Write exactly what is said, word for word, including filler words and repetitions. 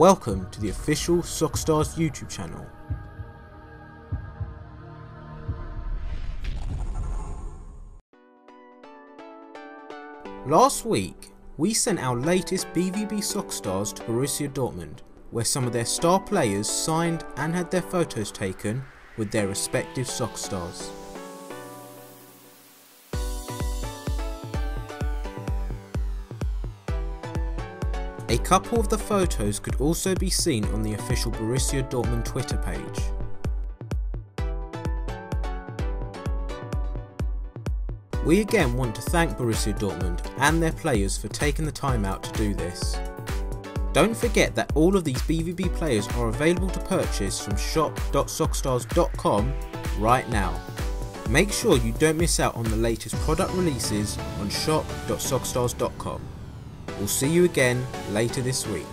Welcome to the official SoccerStarz YouTube channel. Last week, we sent our latest B V B SoccerStarz to Borussia Dortmund, where some of their star players signed and had their photos taken with their respective SoccerStarz. A couple of the photos could also be seen on the official Borussia Dortmund Twitter page. We again want to thank Borussia Dortmund and their players for taking the time out to do this. Don't forget that all of these B V B players are available to purchase from shop dot soccerstars dot com right now. Make sure you don't miss out on the latest product releases on shop dot soccerstars dot com. We'll see you again later this week.